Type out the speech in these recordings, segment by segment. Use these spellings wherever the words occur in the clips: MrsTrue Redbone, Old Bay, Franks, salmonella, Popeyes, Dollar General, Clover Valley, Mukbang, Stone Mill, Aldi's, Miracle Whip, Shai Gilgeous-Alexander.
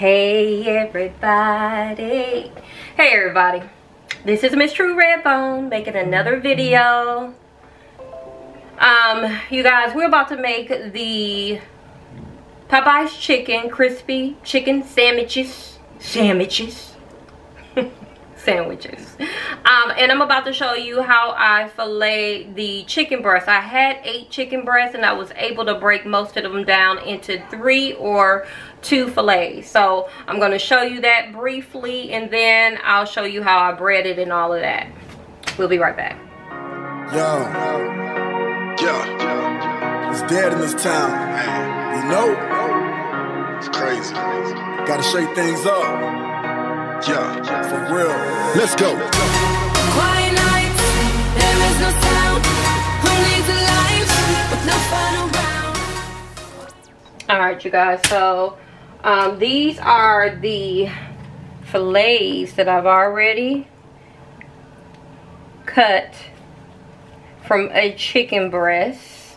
Hey everybody, this is MrsTrue Redbone making another video. You guys, we're about to make the Popeyes chicken crispy chicken sandwiches. And I'm about to show you how I fillet the chicken breast. I had 8 chicken breasts and I was able to break most of them down into 3 or 2 fillets. So I'm going to show you that briefly, and then I'll show you how I breaded and all of that. We'll be right back. Yo, it's dead in this town, you know. It's crazy. Gotta shake things up. Yeah, for real. Let's go. Quiet night, there is no sound. Only the lights, but no final round. Alright, you guys, so these are the fillets that I've already cut from a chicken breast.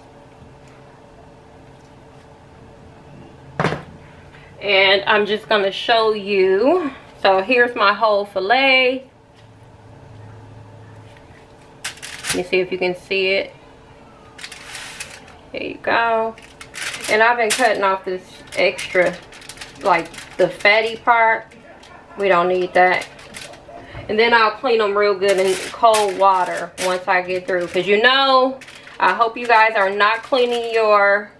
And I'm just gonna show you. So here's my whole fillet. Let me see if you can see it. There you go. And I've been cutting off this extra, like the fatty part. We don't need that. And then I'll clean them real good in cold water once I get through. Because you know, I hope you guys are not cleaning your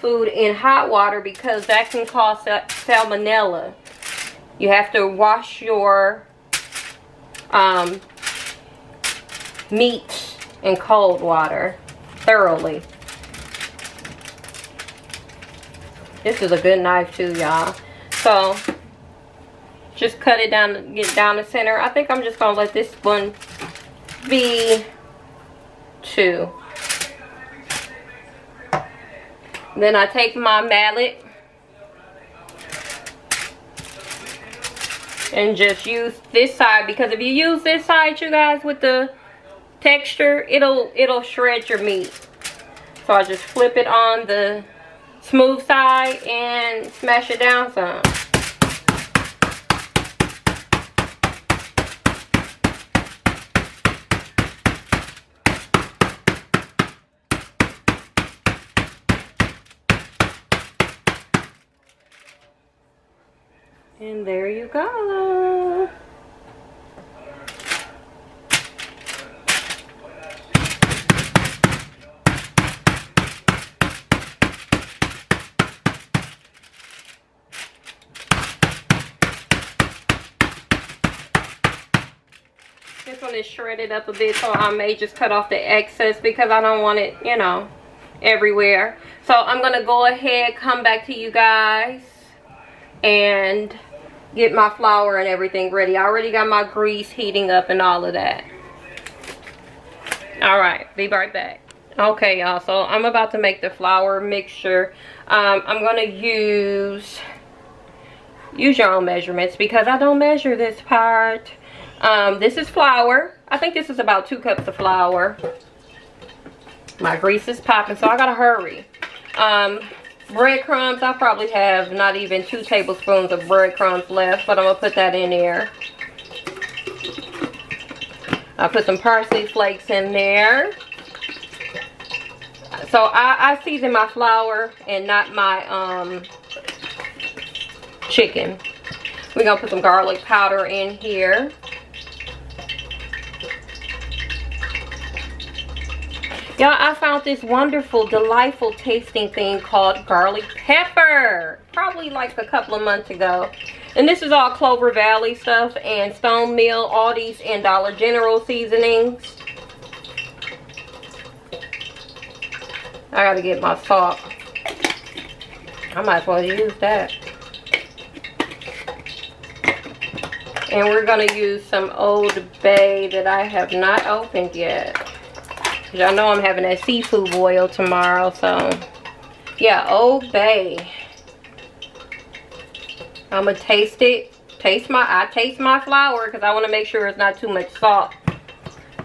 food in hot water, because that can cause salmonella. You have to wash your meat in cold water thoroughly. This is a good knife too, y'all. So just cut it down, get down the center. I think I'm just gonna let this one be 2. Then I take my mallet and just use this side, because if you use this side, you guys, with the texture, it'll shred your meat. So I just flip it on the smooth side and smash it down some. And there you go. This one is shredded up a bit, so I may just cut off the excess because I don't want it, you know, everywhere. So I'm gonna go ahead, come back to you guys, and get my flour and everything ready. I already got my grease heating up and all of that. All right, be right back. Okay, y'all, so I'm about to make the flour mixture. I'm gonna use your own measurements because I don't measure this part. This is flour. I think this is about 2 cups of flour. My grease is popping, so I gotta hurry. Breadcrumbs, I probably have not even 2 tablespoons of breadcrumbs left, but I'm gonna put that in there. I put some parsley flakes in there. So I season my flour and not my chicken. We're gonna put some garlic powder in here. Y'all, I found this wonderful, delightful tasting thing called garlic pepper. Probably like a couple of months ago. And this is all Clover Valley stuff and Stone Mill, Aldi's, and Dollar General seasonings. I gotta get my salt. I might as well use that. And we're gonna use some Old Bay that I have not opened yet. Y'all know I'm having that seafood boil tomorrow, so yeah, Old Bay. I'm gonna taste it. I taste my flour because I want to make sure it's not too much salt.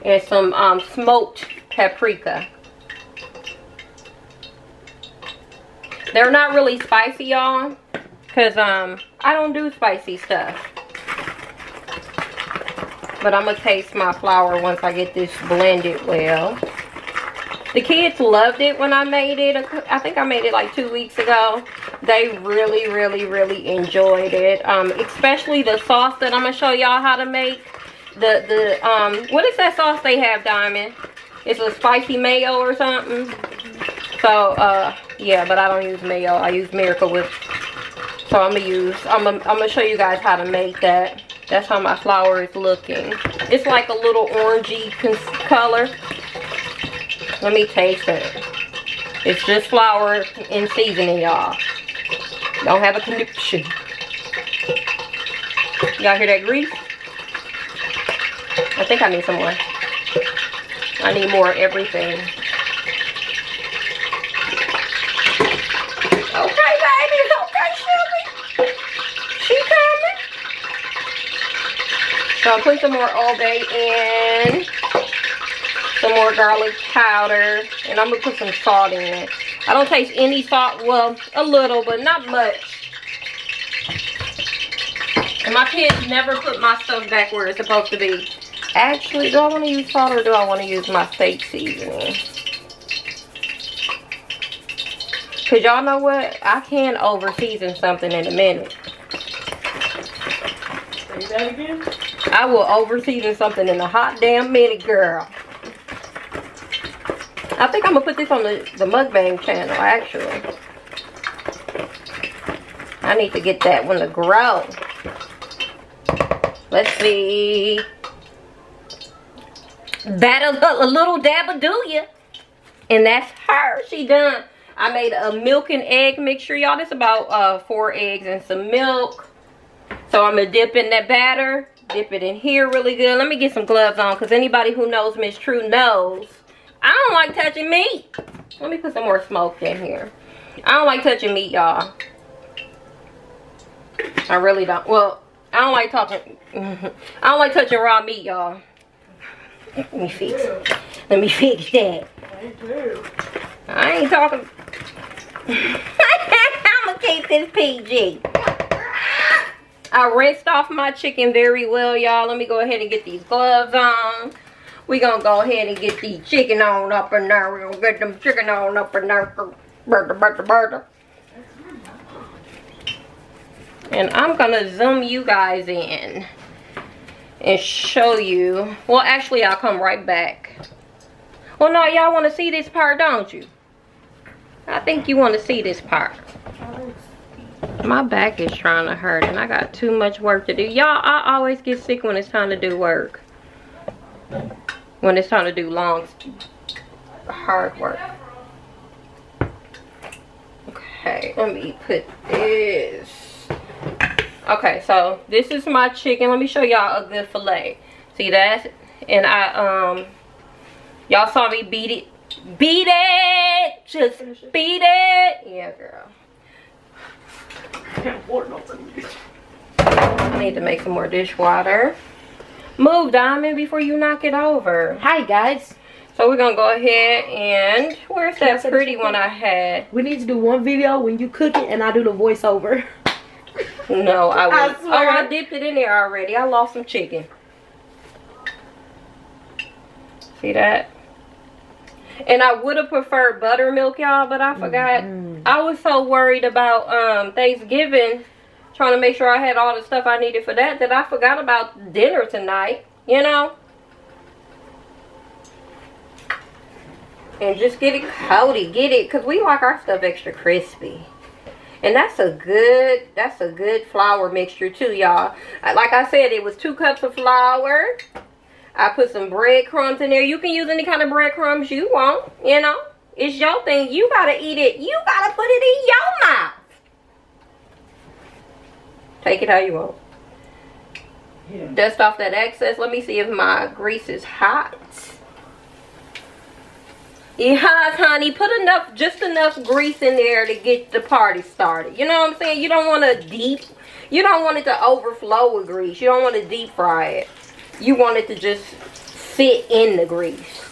And some smoked paprika. They're not really spicy, y'all. Because I don't do spicy stuff. But I'm going to taste my flour once I get this blended well. The kids loved it when I made it. I think I made it like 2 weeks ago. They really, really, really enjoyed it. Especially the sauce that I'm going to show y'all how to make. What is that sauce they have, Diamond? It's a spicy mayo or something. So, yeah, but I don't use mayo. I use Miracle Whip. So I'm going to show you guys how to make that. That's how my flour is looking. It's like a little orangey color. Let me taste it. It's just flour and seasoning, y'all. Don't have a connection. Y'all hear that grease? I think I need some more. I need more of everything. Okay, baby. Okay, Shelby. She coming. So I'll put some more Old Bay in. Some more garlic powder, and I'm gonna put some salt in it. I don't taste any salt, well, a little, but not much. And my kids never put my stuff back where it's supposed to be. Actually, do I want to use salt or do I want to use my steak seasoning? Because y'all know what? I can over season something in a minute. Say that again? I will over season something in a hot damn minute, girl. I think I'm going to put this on the Mukbang channel, actually. I need to get that one to grow. Let's see. That a little dab of do ya. And that's her. She done. I made a milk and egg mixture, y'all. That's about 4 eggs and some milk. So I'm going to dip in that batter. Dip it in here really good. Let me get some gloves on because anybody who knows Miss True knows I don't like touching meat. Let me put some more smoke in here. I don't like touching meat, y'all. I really don't. Well, I don't like talking. I don't like touching raw meat, y'all. Let me fix that. I ain't talking. I'm going to keep this PG. I rinsed off my chicken very well, y'all. Let me go ahead and get these gloves on. We're going to go ahead and get the chicken on up in there. We're going to get them chicken on up in there. Burger. And I'm going to zoom you guys in and show you. Well, actually, I'll come right back. Well, no, y'all want to see this part, don't you? I think you want to see this part. My back is trying to hurt, and I got too much work to do. Y'all, I always get sick when it's time to do work. When it's time to do long, hard work. Okay, let me put this. Okay, so this is my chicken. Let me show y'all a good fillet. See that? And y'all saw me beat it. Beat it! Just beat it! Yeah, girl. I can't pour nothing. I need to make some more dishwater. Move, Diamond, before you knock it over. Hi, guys. So we're gonna go ahead and where's that pretty one I had? We need to do one video when you cook it and I do the voiceover. No, I won't. Oh, I dipped it in there already. I lost some chicken. See that? And I would have preferred buttermilk, y'all, but I forgot. I was so worried about Thanksgiving. Trying to make sure I had all the stuff I needed for that I forgot about dinner tonight, you know? And just get it coated, get it, because we like our stuff extra crispy. And that's a good flour mixture too, y'all. Like I said, it was 2 cups of flour. I put some breadcrumbs in there. You can use any kind of breadcrumbs you want, you know? It's your thing. You got to eat it. You got to put it in your mouth. Take it how you want. Yeah. Dust off that excess. Let me see if my grease is hot. It hot, honey. Put enough, just enough grease in there to get the party started. You know what I'm saying? You don't want to deep. You don't want it to overflow with grease. You don't want to deep fry it. You want it to just sit in the grease.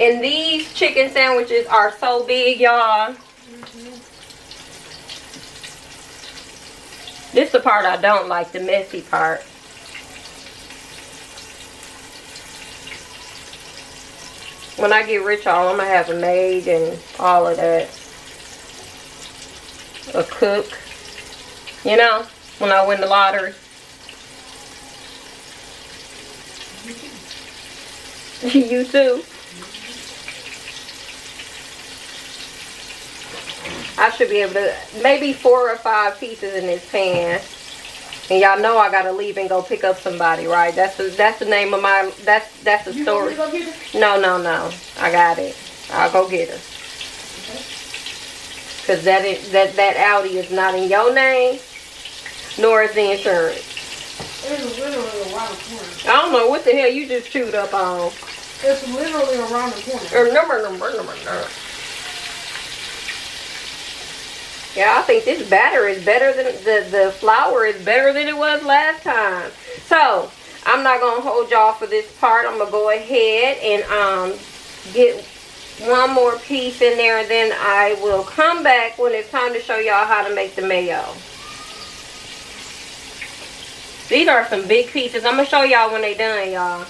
And these chicken sandwiches are so big, y'all. This is the part I don't like, the messy part. When I get rich, I'm going to have a maid and all of that. A cook. You know, when I win the lottery. You too. I should be able to, maybe 4 or 5 pieces in this pan. And y'all know I gotta leave and go pick up somebody, right? That's the name of my, that's the story. You want me to go get her? No, no, no. I got it. I'll go get her. Okay. Cause that Aldi is not in your name, nor is the insurance. It's literally around the corner. I don't know what the hell you just chewed up on. It's literally around the corner. Yeah, I think this batter is better than, the flour is better than it was last time. So, I'm not going to hold y'all for this part. I'm going to go ahead and get one more piece in there. And then I will come back when it's time to show y'all how to make the mayo. These are some big pieces. I'm going to show y'all when they're done, y'all.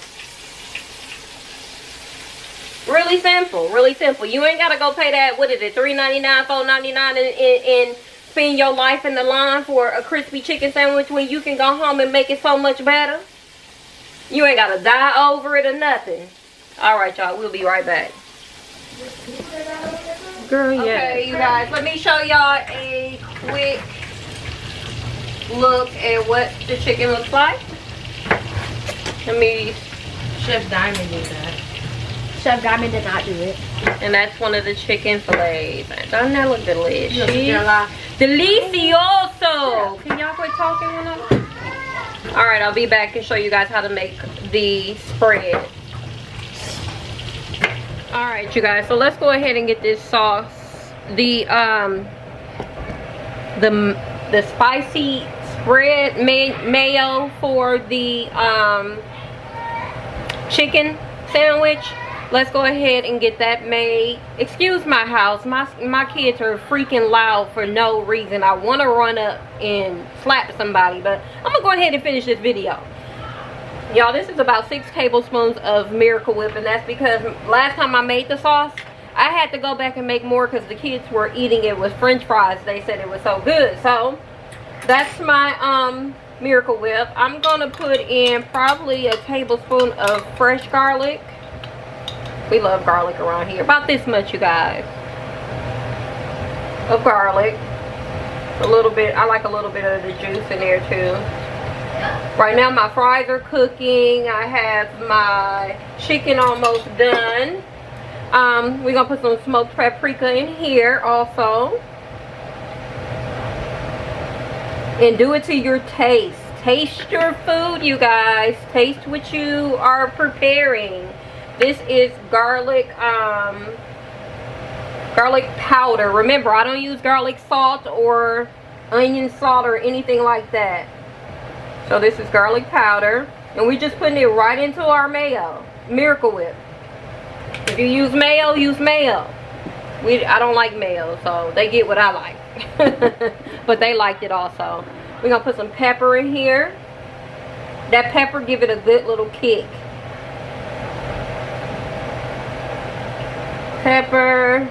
Really simple, really simple. You ain't gotta go pay that, what is it, $3.99, $4.99 and spend your life in the line for a crispy chicken sandwich when you can go home and make it so much better. You ain't gotta die over it or nothing. Alright y'all, we'll be right back. Girl, yeah. Okay, you guys, let me show y'all a quick look at what the chicken looks like. Let me Chef Diamond do that. Chef Diamond did not do it. And that's one of the chicken fillets. Doesn't that look delicious? Delicioso! Can y'all quit talking when I'm... Alright, I'll be back and show you guys how to make the spread. Alright, you guys. So let's go ahead and get this sauce. The spicy spread mayo for the chicken sandwich. Let's go ahead and get that made. Excuse my house. My kids are freaking loud for no reason. I want to run up and slap somebody, but I'm going to go ahead and finish this video. Y'all, this is about 6 tablespoons of Miracle Whip, and that's because last time I made the sauce, I had to go back and make more because the kids were eating it with french fries. They said it was so good. So, that's my Miracle Whip. I'm going to put in probably a tablespoon of fresh garlic. We love garlic around here. About this much, you guys, of garlic. A little bit. I like a little bit of the juice in there too. Right now my fries are cooking. I have my chicken almost done. We're going to put some smoked paprika in here also. And do it to your taste. Taste your food, you guys. Taste what you are preparing. This is garlic powder. Remember, I don't use garlic salt or onion salt or anything like that. So this is garlic powder. And we're just putting it right into our mayo. Miracle Whip. If you use mayo, use mayo. I don't like mayo, so they get what I like. But they liked it also. We're going to put some pepper in here. That pepper give it a good little kick. Pepper.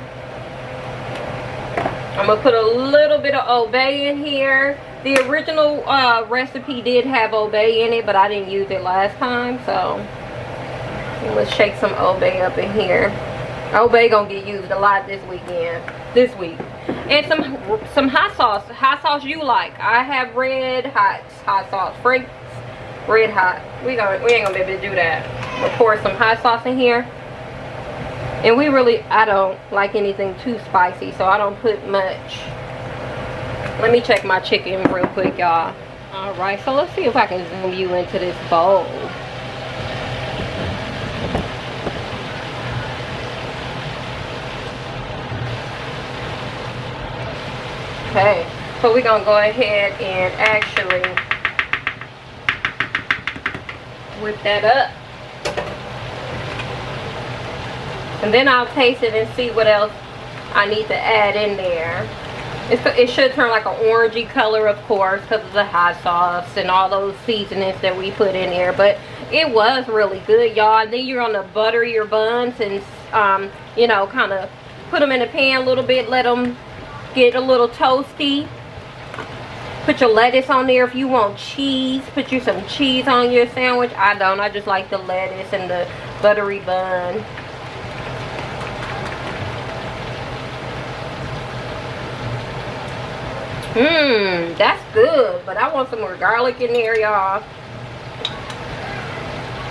I'm gonna put a little bit of Old Bay in here. The original recipe did have Old Bay in it, but I didn't use it last time, so let's shake some Old Bay up in here. Old Bay gonna get used a lot this weekend, this week. And some hot sauce. Hot sauce you like. I have Red Hot's hot sauce. Franks Red Hot. We ain't gonna be able to do that. We'll pour some hot sauce in here. And I don't like anything too spicy, so I don't put much. Let me check my chicken real quick, y'all. All right, so let's see if I can zoom you into this bowl. Okay, so we're gonna go ahead and actually whip that up. And then I'll taste it and see what else I need to add in there. It should turn like an orangey color, of course, because of the hot sauce and all those seasonings that we put in there. But it was really good, y'all. And then you're going to butter your buns and, you know, kind of put them in a pan a little bit. Let them get a little toasty. Put your lettuce on there if you want cheese. Put you some cheese on your sandwich. I don't. I just like the lettuce and the buttery bun. Mmm, that's good, but I want some more garlic in there, y'all.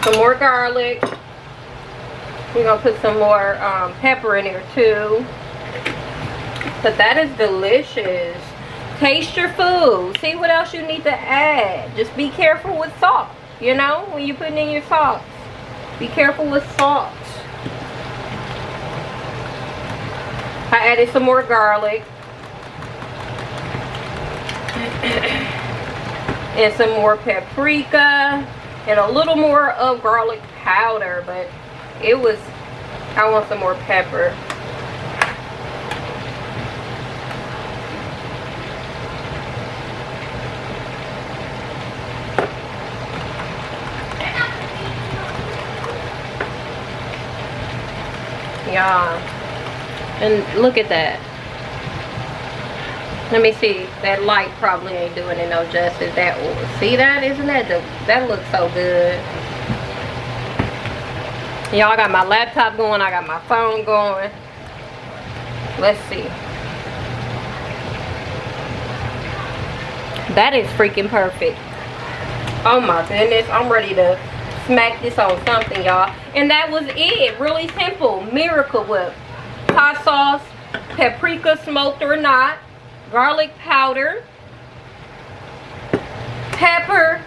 Some more garlic. We're gonna put some more pepper in there too. But that is delicious. Taste your food. See what else you need to add. Just be careful with salt. You know, when you're putting in your salt, be careful with salt. I added some more garlic. And some more paprika and a little more of garlic powder, but it was, I want some more pepper. Yeah, and look at that. Let me see. That light probably ain't doing it no justice. That, see that? Isn't that the, that looks so good. Y'all, I got my laptop going. I got my phone going. Let's see. That is freaking perfect. Oh my goodness. I'm ready to smack this on something, y'all. And that was it. Really simple. Miracle Whip. Hot sauce. Paprika, smoked or not. Garlic powder, pepper,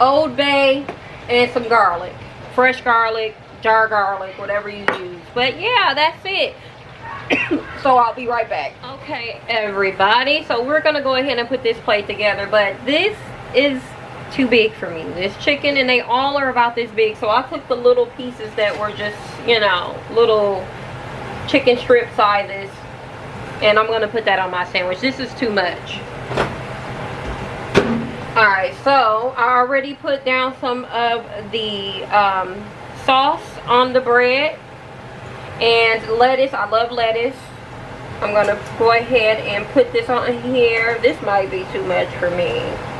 Old Bay, and some garlic. Fresh garlic, jar garlic, whatever you use. But yeah, that's it. So I'll be right back. Okay, everybody. So we're going to go ahead and put this plate together. But this is too big for me. This chicken, and they all are about this big. So I took the little pieces that were just, you know, little chicken strip sizes. And I'm going to put that on my sandwich. This is too much. Alright, so I already put down some of the sauce on the bread. And lettuce. I love lettuce. I'm going to go ahead and put this on here. This might be too much for me.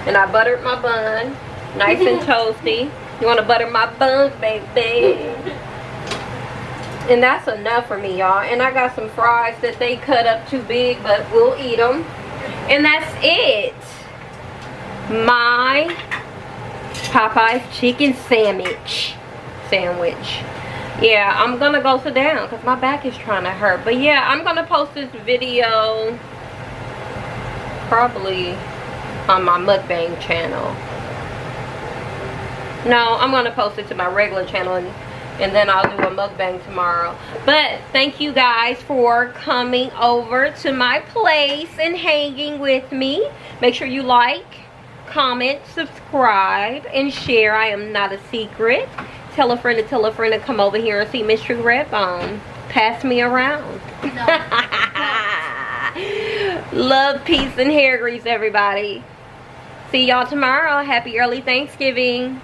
And I buttered my bun. Nice and toasty. You want to butter my buns, baby? And that's enough for me, y'all. And I got some fries that they cut up too big, but we'll eat them. And that's it. My Popeye's chicken sandwich. Yeah, I'm going to go sit down because my back is trying to hurt. But yeah, I'm going to post this video probably on my Mukbang channel. No, I'm going to post it to my regular channel, and then I'll do a mukbang tomorrow. But thank you guys for coming over to my place and hanging with me. Make sure you like, comment, subscribe, and share. I am not a secret. Tell a friend to come over here and see MrsTrue Redbone. Pass me around. No. Love, peace, and hair grease, everybody. See y'all tomorrow. Happy early Thanksgiving.